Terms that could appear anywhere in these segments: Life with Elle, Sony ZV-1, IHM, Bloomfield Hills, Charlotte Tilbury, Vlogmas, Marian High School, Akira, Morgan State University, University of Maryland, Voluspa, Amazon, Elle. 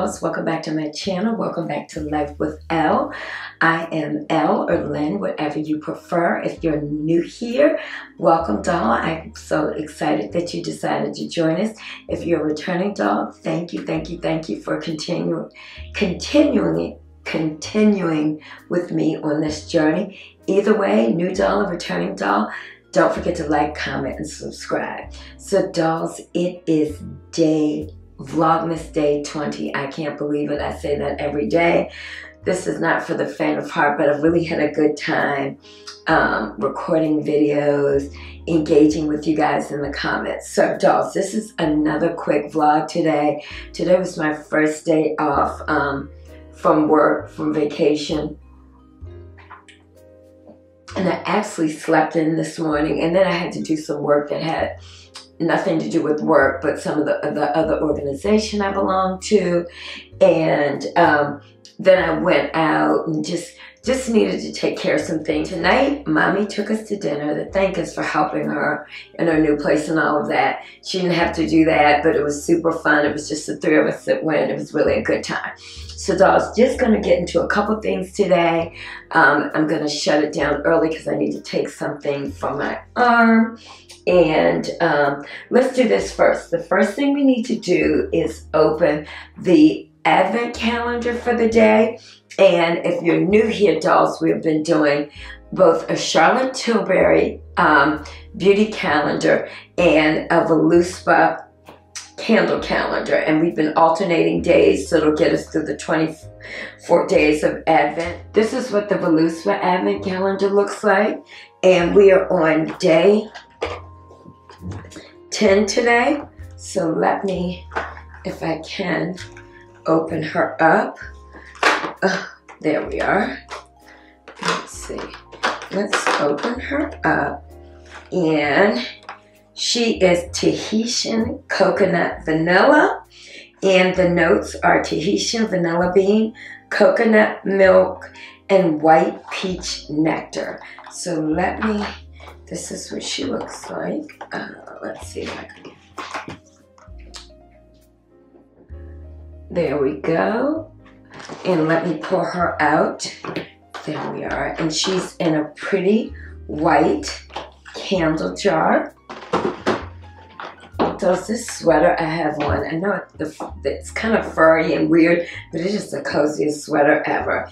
else, welcome back to my channel. Welcome back to Life with Elle. I am Elle or Lynn, whatever you prefer. If you're new here, welcome, doll. I'm so excited that you decided to join us. If you're a returning doll, thank you, thank you, thank you for continuing with me on this journey. Either way, new doll or returning doll, don't forget to like, comment, and subscribe. So dolls, it is Vlogmas day 20. I can't believe it. I say that every day. This is not for the faint of heart, but I've really had a good time recording videos, engaging with you guys in the comments. So dolls, this is another quick vlog today. Today was my first day off from work, from vacation. And I actually slept in this morning, and then I had to do some work that had nothing to do with work, but some of the other organization I belong to. And then I went out and just needed to take care of some things. Tonight, Mommy took us to dinner to thank us for helping her in her new place and all of that. She didn't have to do that, but it was super fun. It was just the three of us that went. It was really a good time. So dolls, just gonna get into a couple things today. I'm gonna shut it down early because I need to take something from my arm. And let's do this first. The first thing we need to do is open the Advent calendar for the day. And if you're new here, dolls, we've been doing both a Charlotte Tilbury beauty calendar and a Voluspa candle calendar. And we've been alternating days, so it'll get us through the 24 days of Advent. This is what the Voluspa Advent calendar looks like. And we are on day 10 today. So let me, if I can, open her up. There we are. Let's see. Let's open her up. And she is Tahitian coconut vanilla. And the notes are Tahitian vanilla bean, coconut milk, and white peach nectar. So let me, this is what she looks like. Let's see if I can. There we go. And let me pull her out. There we are. And she's in a pretty white candle jar. So it's this sweater I have on. I know it's kind of furry and weird, but it's just the coziest sweater ever.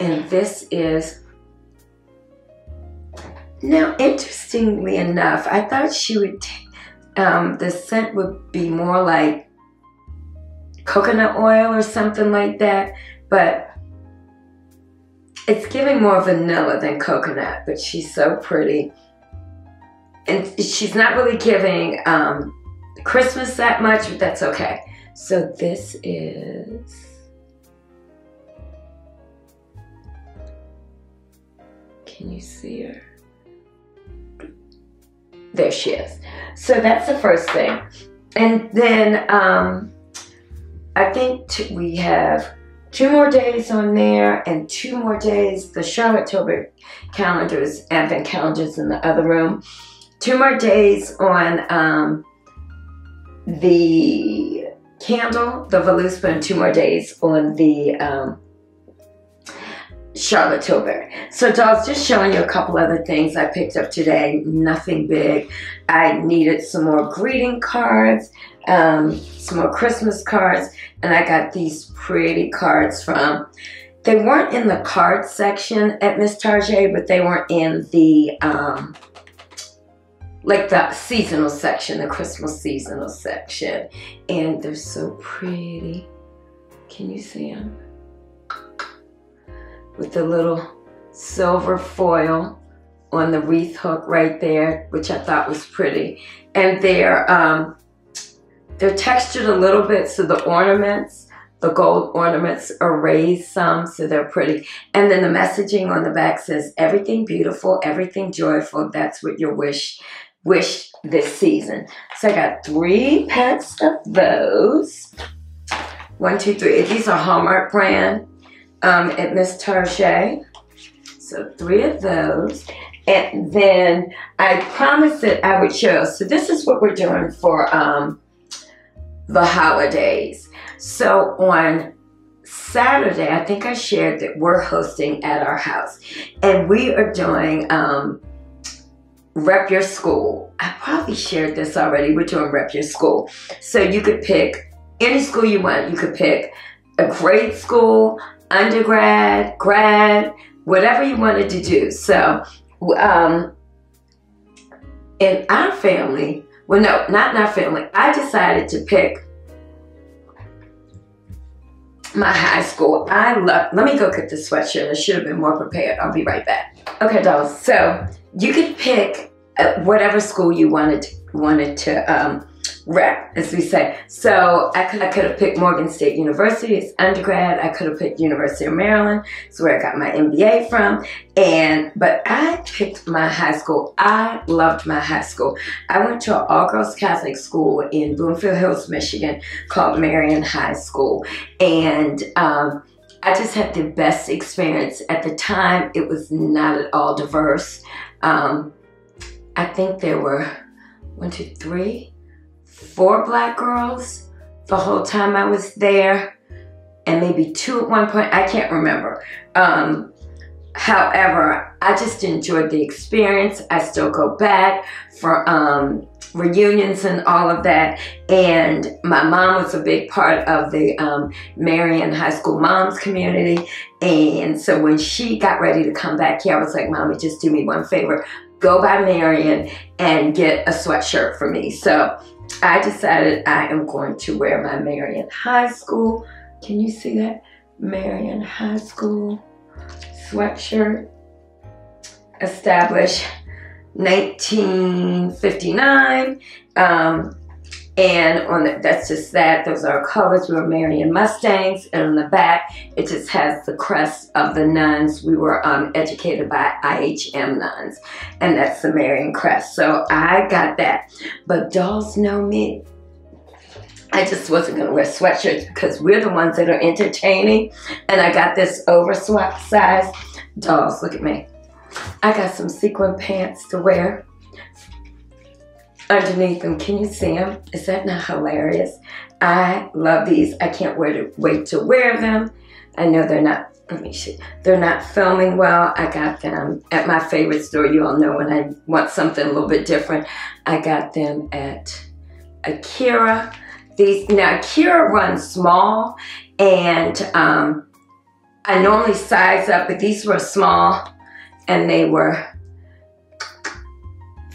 And this is... Now, interestingly enough, I thought she would... the scent would be more like coconut oil or something like that, but it's giving more vanilla than coconut. But she's so pretty, and she's not really giving Christmas that much, but that's okay. So this is, can you see her? There she is. So that's the first thing. And then I think we have 2 more days on there, and 2 more days. The Charlotte Tilbury calendars, Advent calendars, in the other room. 2 more days on the candle, the Voluspa, and 2 more days on the Charlotte Tilbury. So dolls, just showing you a couple other things I picked up today. Nothing big. I needed some more greeting cards, some more Christmas cards, and I got these pretty cards from, they weren't in the card section at Miss Target, but they were in the like the seasonal section, the Christmas seasonal section. And they're so pretty. Can you see them? With the little silver foil on the wreath hook right there, which I thought was pretty. And they're textured a little bit, so the ornaments, the gold ornaments, are raised some, so they're pretty. And then the messaging on the back says, everything beautiful, everything joyful, that's what your wish this season. So I got 3 packs of those. 1, 2, 3. These are Hallmark brand. At Miss Target. So 3 of those. And then I promised that I would show. So this is what we're doing for the holidays. So on Saturday, I think I shared that we're hosting at our house, and we are doing Rep Your School. I probably shared this already. We're doing Rep Your School. So you could pick any school you want. You could pick a grade school, undergrad, grad, whatever you wanted to do. So in our family, well, no, not in our family, I decided to pick my high school. I love, let me go get the sweatshirt. I should have been more prepared. I'll be right back. Okay, dolls, so you could pick whatever school you wanted to rep, as we say. So I could have picked Morgan State University as undergrad. I could have picked University of Maryland. It's where I got my MBA from. But I picked my high school. I loved my high school. I went to an all-girls Catholic school in Bloomfield Hills, Michigan, called Marian High School. And I just had the best experience. At the time, it was not at all diverse. I think there were 4 black girls the whole time I was there, and maybe 2 at one point, I can't remember. However, I just enjoyed the experience. I still go back for reunions and all of that, and my mom was a big part of the Marian High School moms community, and so when she got ready to come back here, I was like, Mommy, just do me one favor, go by Marian and get a sweatshirt for me. So I decided I am going to wear my Marian High School, can you see that? Marian High School sweatshirt, established 1959. And on the, that's just that, those are colors. We were Marian Mustangs, and on the back, it just has the crest of the nuns. We were educated by IHM nuns, and that's the Marian crest. So I got that. But dolls know me. I just wasn't gonna wear sweatshirts because we're the ones that are entertaining, and I got this oversized. Dolls, look at me. I got some sequin pants to wear. Underneath them, can you see them? Is that not hilarious? I love these. I can't wait to wear them. I know they're not, let me see, they're not filming well. I got them at my favorite store. You all know when I want something a little bit different. I got them at Akira. These, now Akira runs small, and I normally size up, but these were small, and they were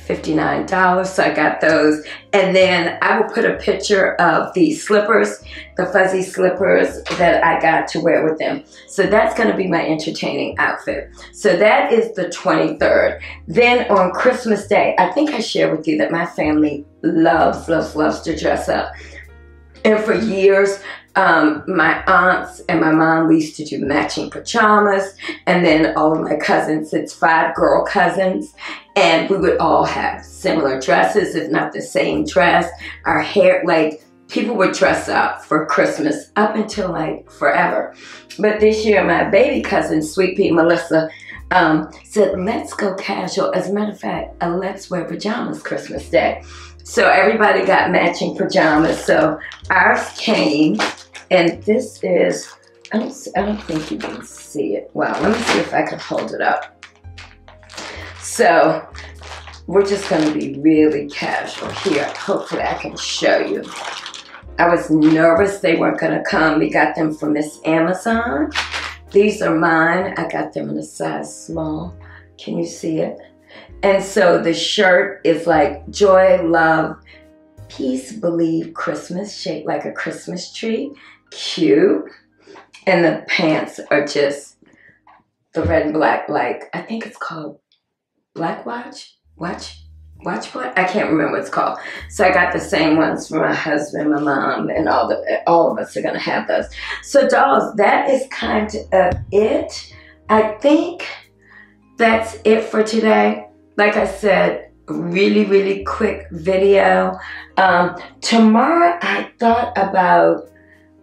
$59, so I got those. And then I will put a picture of the slippers, the fuzzy slippers that I got to wear with them. So that's gonna be my entertaining outfit. So that is the 23rd. Then on Christmas Day, I think I shared with you that my family loves, loves, loves to dress up. And for years, my aunts and my mom, we used to do matching pajamas, and then all of my cousins, it's 5 girl cousins, and we would all have similar dresses, if not the same dress. Our hair, like, people would dress up for Christmas up until, like, forever. But this year, my baby cousin, Sweet Pea Melissa, said, let's go casual. As a matter of fact, let's wear pajamas Christmas Day. So everybody got matching pajamas. So ours came, and this is, I don't think you can see it. Wow, let me see if I can hold it up. So we're just gonna be really casual here. Hopefully I can show you. I was nervous they weren't gonna come. We got them from Miss Amazon. These are mine. I got them in a size small. Can you see it? And so the shirt is like joy, love, peace, believe, Christmas, shaped like a Christmas tree. Cute. And the pants are just the red and black, like, I think it's called Black Watch What? I can't remember what it's called. So I got the same ones for my husband, my mom, and all of us are gonna have those. So dolls, that is kind of it. I think that's it for today. Like I said, really, really quick video. Tomorrow I thought about,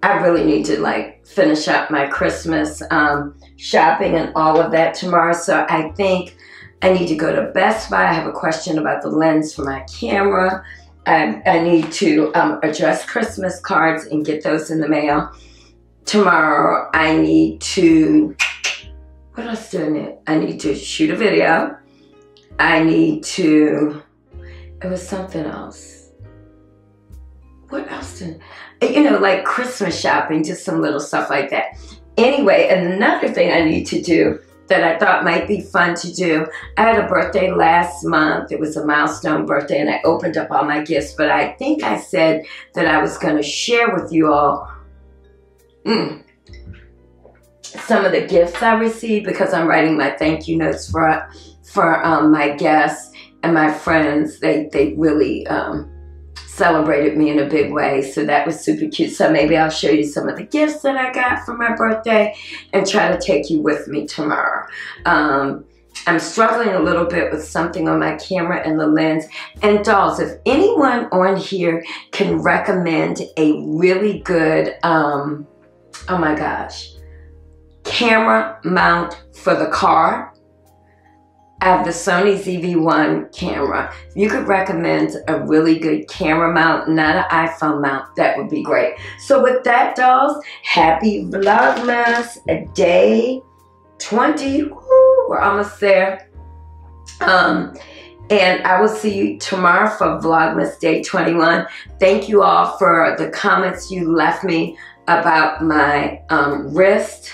I really need to like finish up my Christmas shopping and all of that tomorrow. So I think I need to go to Best Buy. I have a question about the lens for my camera. I need to address Christmas cards and get those in the mail. Tomorrow I need to, what else do I need? I need to shoot a video. I need to, it was something else. What else did, you know, like Christmas shopping, just some little stuff like that. Anyway, another thing I need to do that I thought might be fun to do. I had a birthday last month. It was a milestone birthday and I opened up all my gifts, but I think I said that I was gonna share with you all some of the gifts I received because I'm writing my thank you notes for my guests and my friends. They really celebrated me in a big way, so that was super cute. So maybe I'll show you some of the gifts that I got for my birthday and try to take you with me tomorrow. I'm struggling a little bit with something on my camera and the lens. And dolls, if anyone on here can recommend a really good, oh my gosh, camera mount for the car. I have the Sony ZV-1 camera. If you could recommend a really good camera mount, not an iPhone mount, that would be great. So with that, dolls, happy Vlogmas, day 20. Woo, we're almost there. And I will see you tomorrow for Vlogmas day 21. Thank you all for the comments you left me about my wrist.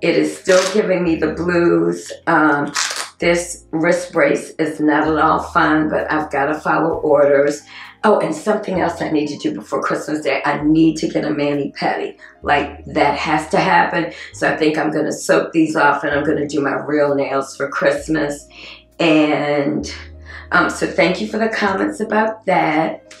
It is still giving me the blues. This wrist brace is not at all fun, but I've got to follow orders. Oh, and something else I need to do before Christmas Day. I need to get a mani-pedi. Like, that has to happen. So I think I'm going to soak these off, and I'm going to do my real nails for Christmas. And so thank you for the comments about that.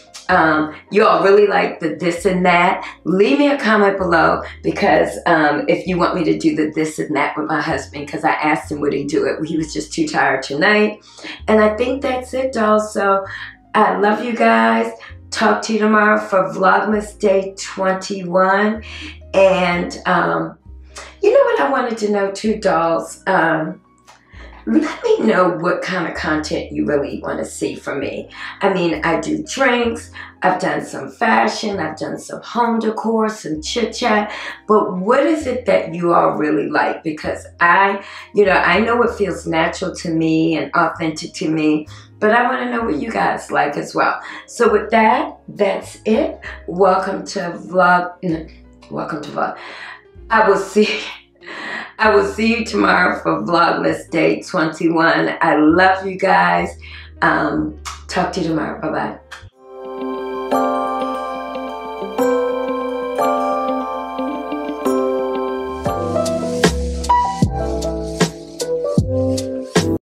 You all really like the this and that. Leave me a comment below, because if you want me to do the this and that with my husband, because I asked him would he do it. He was just too tired tonight. And I think that's it, dolls. So I love you guys. Talk to you tomorrow for Vlogmas day 21. And you know what I wanted to know too, dolls? Let me know what kind of content you really want to see from me. I mean, I do drinks, I've done some fashion, I've done some home decor, some chit-chat, but what is it that you all really like? Because I know it feels natural to me and authentic to me, but I want to know what you guys like as well. So with that, that's it. Welcome to Vlog. I will see you tomorrow for Vlogmas Day 21. I love you guys. Talk to you tomorrow. Bye-bye.